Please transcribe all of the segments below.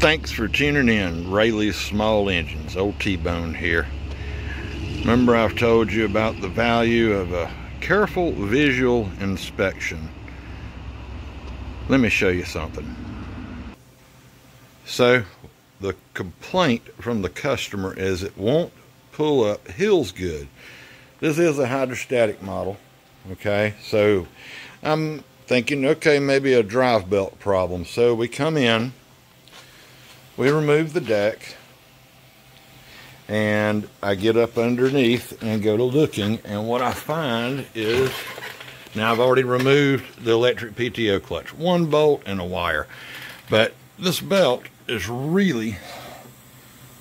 Thanks for tuning in. Raley's Small Engines, old T-Bone here. Remember, I've told you about the value of a careful visual inspection. Let me show you something. So the complaint from the customer is it won't pull up hills good. This is a hydrostatic model, okay? So I'm thinking, okay, maybe a drive belt problem. So we come in, we remove the deck, and I get up underneath and go to looking, and what I find is, now I've already removed the electric PTO clutch, one bolt and a wire, but this belt is really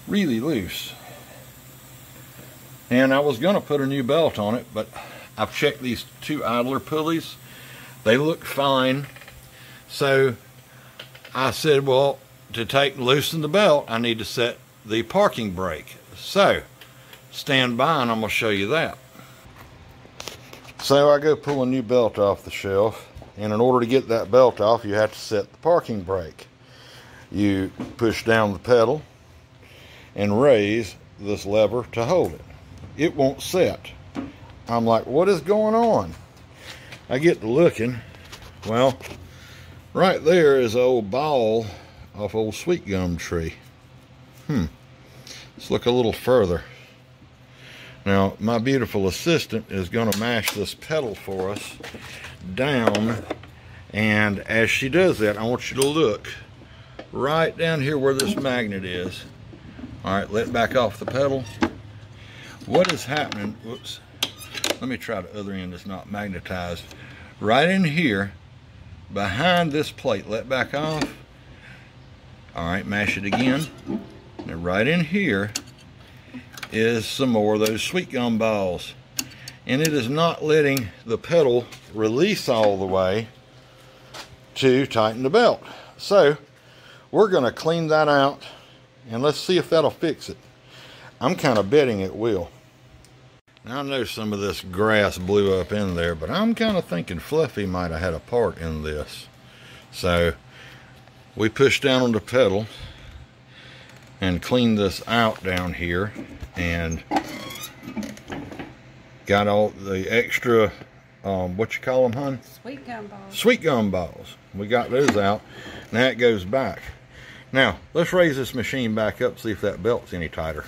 loose, and I was gonna put a new belt on it, but I've checked these two idler pulleys, they look fine. So I said, well, to loosen the belt, I need to set the parking brake. So stand by and I'm gonna show you that. So I go pull a new belt off the shelf, and in order to get that belt off, you have to set the parking brake. You push down the pedal and raise this lever to hold it. It won't set. I'm like, what is going on? I get to looking. Well, right there is an old ball off old sweet gum tree. Let's look a little further. Now my beautiful assistant is going to mash this pedal for us down, and as she does that, I want you to look right down here where this magnet is. All right, let back off the pedal. What is happening, whoops, let me try the other end that's not magnetized. Right in here behind this plate, let back off. All right, mash it again. Now right in here is some more of those sweet gum balls, and it is not letting the pedal release all the way to tighten the belt. So we're gonna clean that out, and let's see if that'll fix it. I'm kind of betting it will. Now I know some of this grass blew up in there, but I'm kind of thinking Fluffy might have had a part in this. So we push down on the pedal and clean this out down here, and got all the extra, what you call them, hon? Sweet gum balls. Sweet gum balls. We got those out. Now it goes back. Now let's raise this machine back up, see if that belt's any tighter.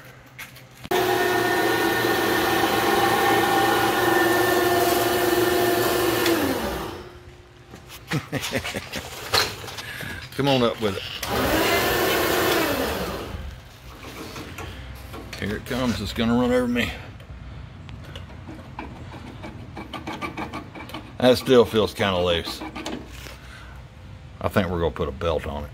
Come on up with it. Here it comes. It's going to run over me. That still feels kind of loose. I think we're going to put a belt on it.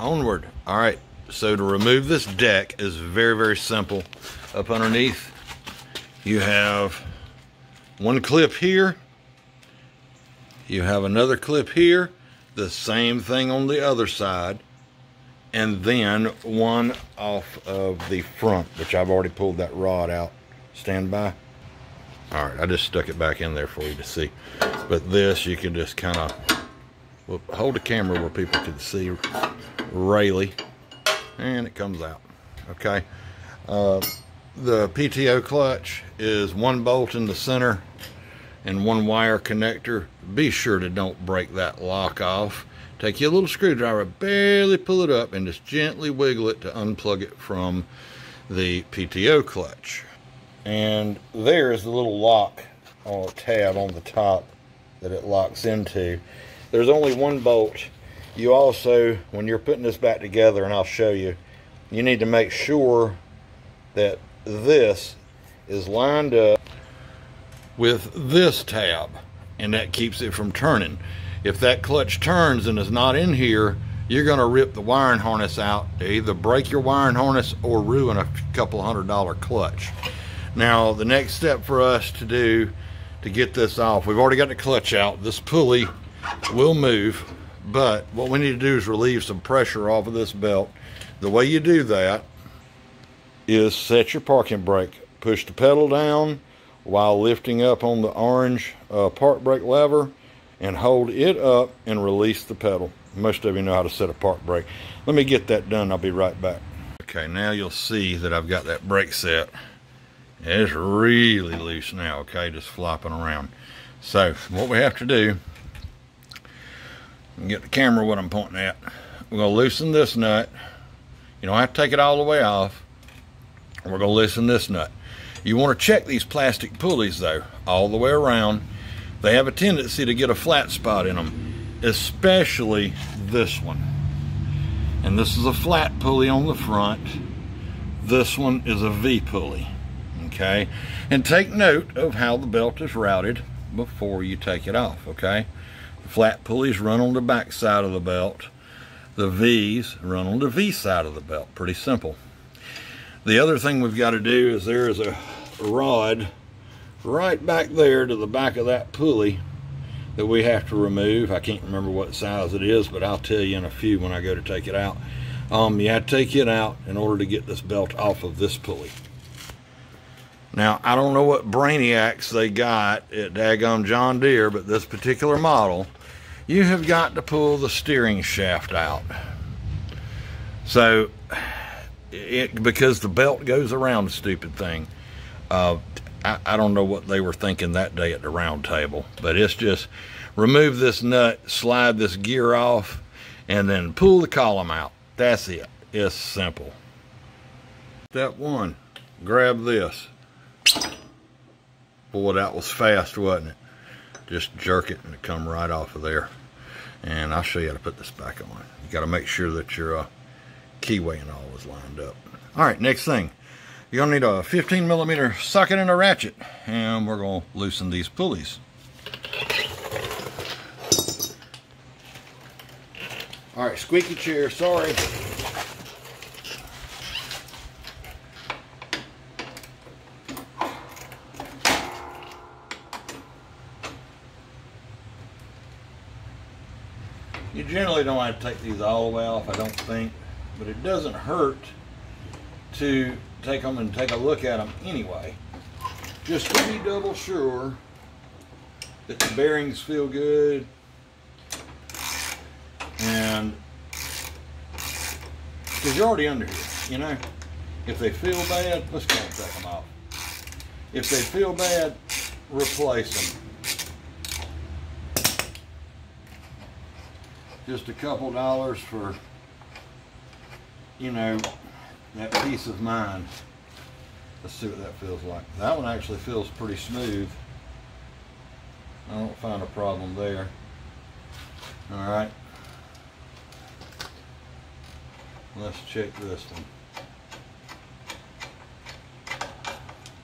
Onward. All right. So to remove this deck is very simple. Up underneath, you have one clip here. You have another clip here. The same thing on the other side, and then one off of the front, which I've already pulled that rod out. Stand by. All right, I just stuck it back in there for you to see, but this you can just kind of hold the camera where people can see Raley, and it comes out. Okay, the PTO clutch is one bolt in the center and one wire connector. Be sure to don't break that lock off. Take your little screwdriver, barely pull it up, and just gently wiggle it to unplug it from the PTO clutch. And there's the little lock tab on the top that it locks into. There's only one bolt. You also, when you're putting this back together, and I'll show you, you need to make sure that this is lined up with this tab, and that keeps it from turning. If that clutch turns and is not in here, you're gonna rip the wiring harness out. Either break your wiring harness or ruin a couple $100 clutch. Now the next step for us to do to get this off, we've already got the clutch out. This pulley will move, but what we need to do is relieve some pressure off of this belt. The way you do that is set your parking brake. Push the pedal down while lifting up on the orange park brake lever, and hold it up and release the pedal. Most of you know how to set a park brake. Let me get that done. I'll be right back. Okay, now you'll see that I've got that brake set. It's really loose now, okay, just flopping around. So what we have to do, get the camera what I'm pointing at. We're going to loosen this nut. You don't have to take it all the way off. We're going to loosen this nut. You want to check these plastic pulleys, though, all the way around. They have a tendency to get a flat spot in them, especially this one. And this is a flat pulley on the front. This one is a V pulley, okay? And take note of how the belt is routed before you take it off, okay? The flat pulleys run on the back side of the belt. The V's run on the V side of the belt. Pretty simple. The other thing we've got to do is there is a rod right back there to the back of that pulley that we have to remove. I can't remember what size it is, but I'll tell you in a few when I go to take it out. You have to take it out in order to get this belt off of this pulley. Now, I don't know what brainiacs they got at daggone John Deere, but this particular model, you have got to pull the steering shaft out. So, because the belt goes around the stupid thing. I don't know what they were thinking that day at the round table, but it's just remove this nut, slide this gear off, and then pull the column out. That's it. It's simple. Step one, grab this. Boy, that was fast, wasn't it? Just jerk it and it come right off of there. And I'll show you how to put this back on. You got to make sure that your keyway and all is lined up. All right, next thing. You're going to need a 15mm socket and a ratchet. And we're going to loosen these pulleys. All right, squeaky chair, sorry. You generally don't have to take these all the way off, I don't think, but it doesn't hurt to take them and take a look at them anyway, just to be double sure that the bearings feel good and because you're already under here, you know. If they feel bad, let's go and take them off. If they feel bad, replace them. Just a couple dollars for, you know, that peace of mind. Let's see what that feels like. That one actually feels pretty smooth. I don't find a problem there. All right. Let's check this one.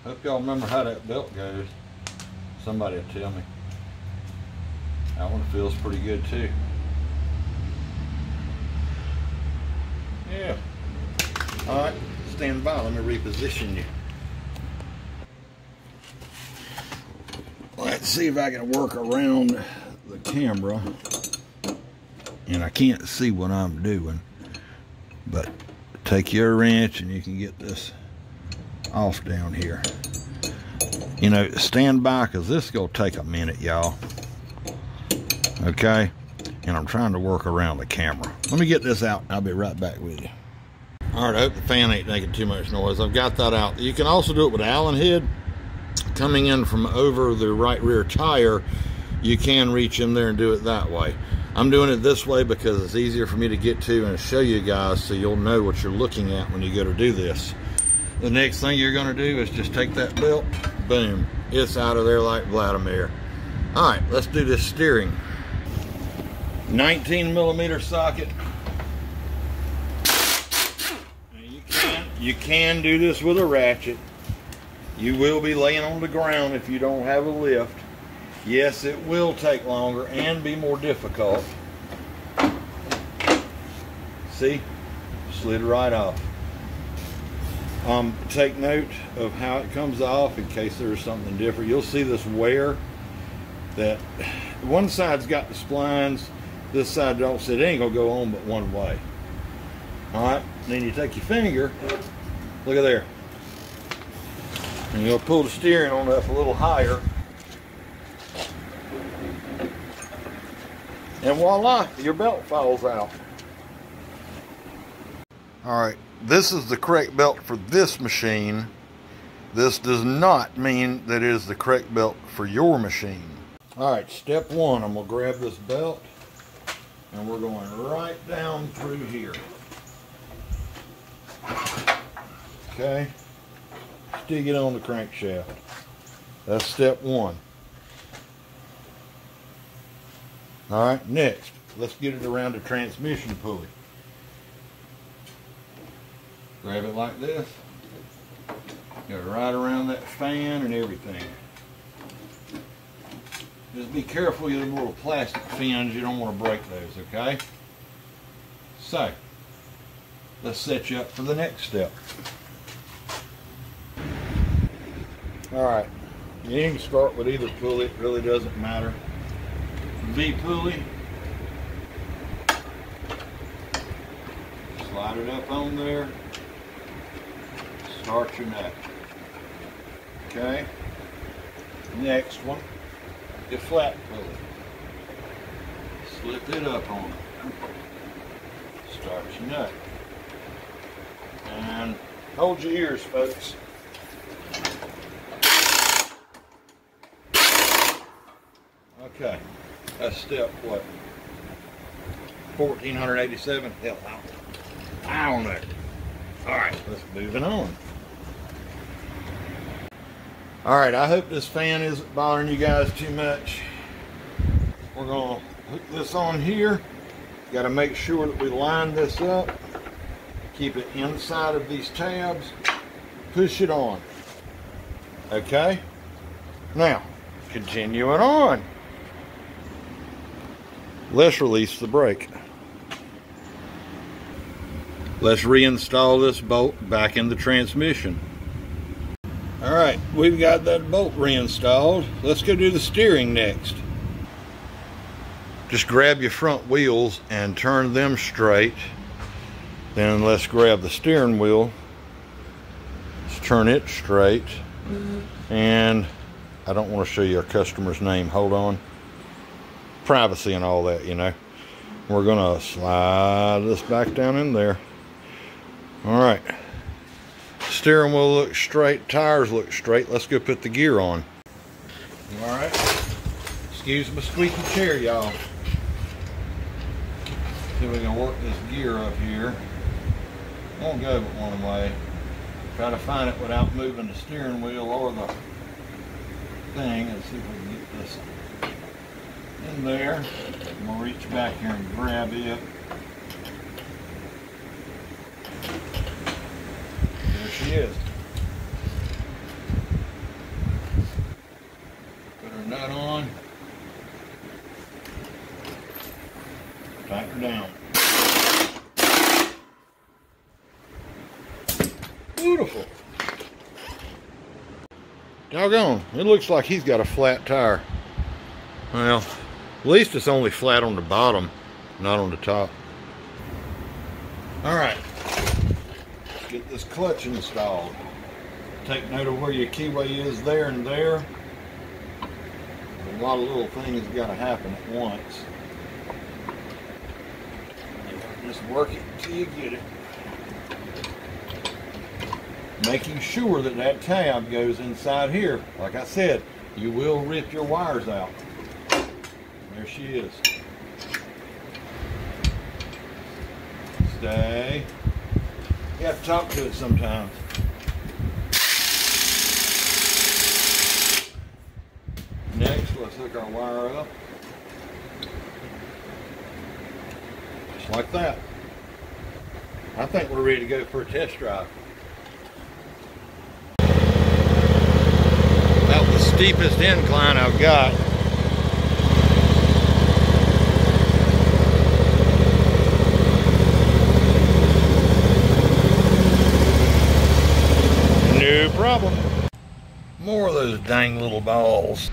Hope y'all remember how that belt goes. Somebody will tell me. That one feels pretty good too. Yeah. All right, stand by. Let me reposition you. Let's see if I can work around the camera. And I can't see what I'm doing. But take your wrench and you can get this off down here. You know, stand by because this is going to take a minute, y'all. Okay? And I'm trying to work around the camera. Let me get this out and I'll be right back with you. All right, I hope the fan ain't making too much noise. I've got that out. You can also do it with an Allen head. Coming in from over the right rear tire, you can reach in there and do it that way. I'm doing it this way because it's easier for me to get to and show you guys so you'll know what you're looking at when you go to do this. The next thing you're gonna do is just take that belt, boom. It's out of there like Vladimir. All right, let's do this steering. 19mm socket. You can do this with a ratchet. You will be laying on the ground if you don't have a lift. Yes, it will take longer and be more difficult. See, slid right off. Take note of how it comes off in case there's something different. You'll see this wear that one side's got the splines. This side don't sit. It ain't gonna go on but one way. All right, then you take your finger, look at there, and you'll pull the steering on up a little higher. and voila, your belt falls out. Alright, this is the correct belt for this machine. This does not mean that it is the correct belt for your machine. Alright, step one, I'm going to grab this belt and we're going right down through here. Okay, stick it on the crankshaft. That's step one. Alright, next, let's get it around the transmission pulley. Grab it like this. Go right around that fan and everything. Just be careful with the little plastic fins. You don't want to break those, okay? So, let's set you up for the next step. Alright, you can start with either pulley, it really doesn't matter. V pulley. Slide it up on there. Start your nut. Okay. Next one. The flat pulley. Slip it up on it. Start your nut. And hold your ears, folks. Okay. That's step, what, 1487? Hell, I don't know. Alright, let's move it on. Alright, I hope this fan isn't bothering you guys too much. We're going to hook this on here. Got to make sure that we line this up. Keep it inside of these tabs. Push it on. Okay? Now, continuing on. Let's release the brake. Let's reinstall this bolt back in the transmission. Alright, we've got that bolt reinstalled. Let's go do the steering next. Just grab your front wheels and turn them straight. Then let's grab the steering wheel. Let's turn it straight. And I don't want to show you our customer's name. Hold on. Privacy and all that, you know. We're gonna slide this back down in there. All right, steering wheel looks straight, tires look straight. Let's go put the gear on. All right, excuse my squeaky chair, y'all. See if we can work this gear up here. Won't go but one way. Try to find it without moving the steering wheel or the thing, and see if we can get this in there. I'm gonna reach back here and grab it. There she is. Put her nut on. Tighten her down. Beautiful. Doggone, it looks like he's got a flat tire. Well, at least it's only flat on the bottom, not on the top. Alright, let's get this clutch installed. Take note of where your keyway is there and there. A lot of little things got to happen at once. Just work it till you get it. Making sure that that tab goes inside here. Like I said, you will rip your wires out. There she is. Stay. You have to talk to it sometimes. Next, let's hook our wire up. Just like that. I think we're ready to go for a test drive. About the steepest incline I've got. Problem. More of those dang little balls.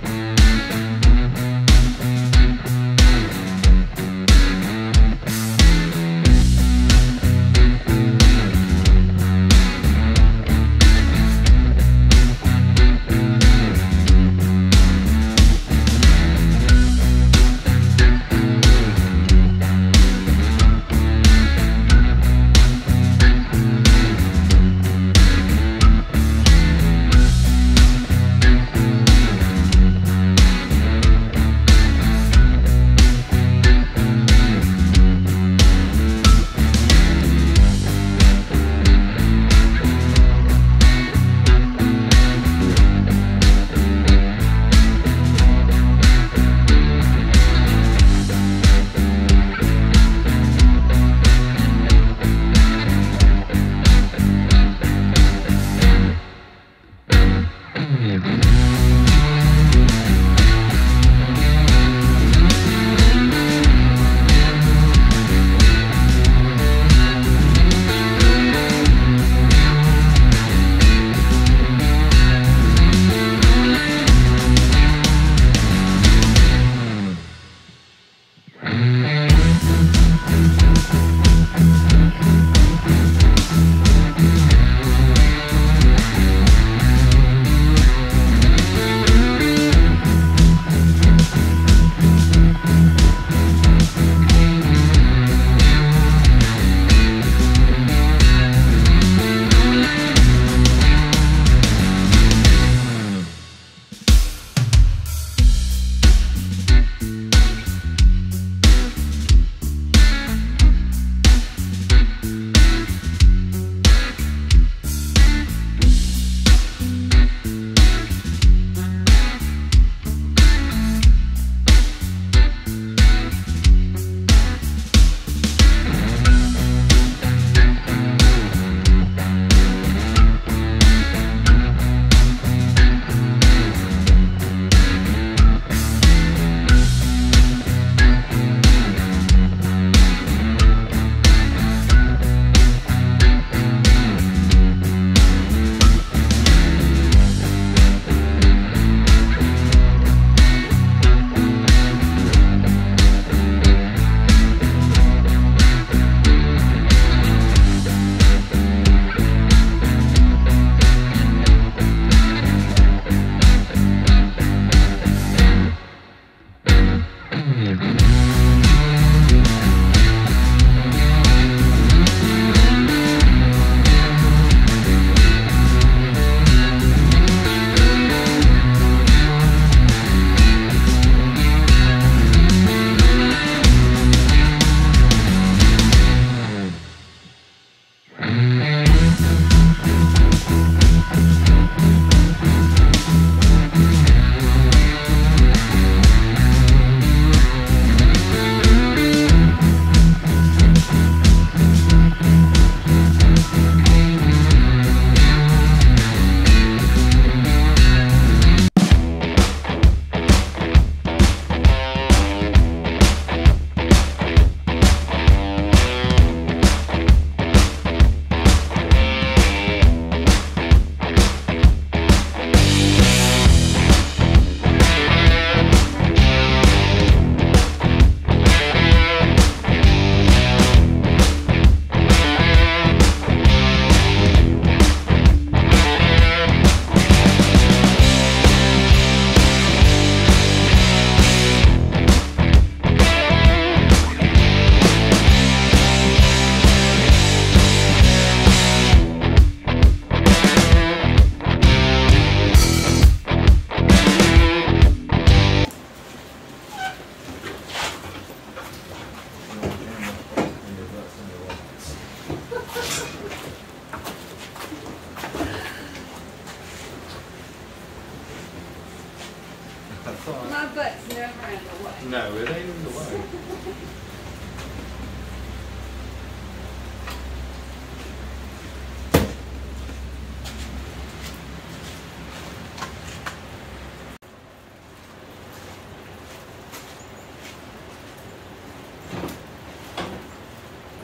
No, it ain't in the way.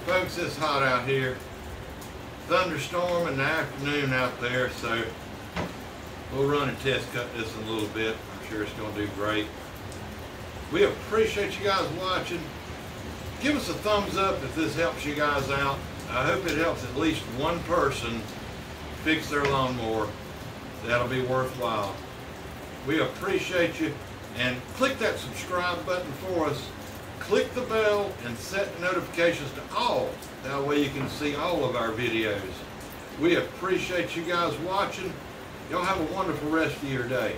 Folks, it's hot out here. Thunderstorm in the afternoon out there, so we'll run and test cut this in a little bit. I'm sure it's going to do great. We appreciate you guys watching. Give us a thumbs up if this helps you guys out. I hope it helps at least one person fix their lawnmower. That'll be worthwhile. We appreciate you, and click that subscribe button for us. Click the bell and set notifications to all. That way you can see all of our videos. We appreciate you guys watching. Y'all have a wonderful rest of your day.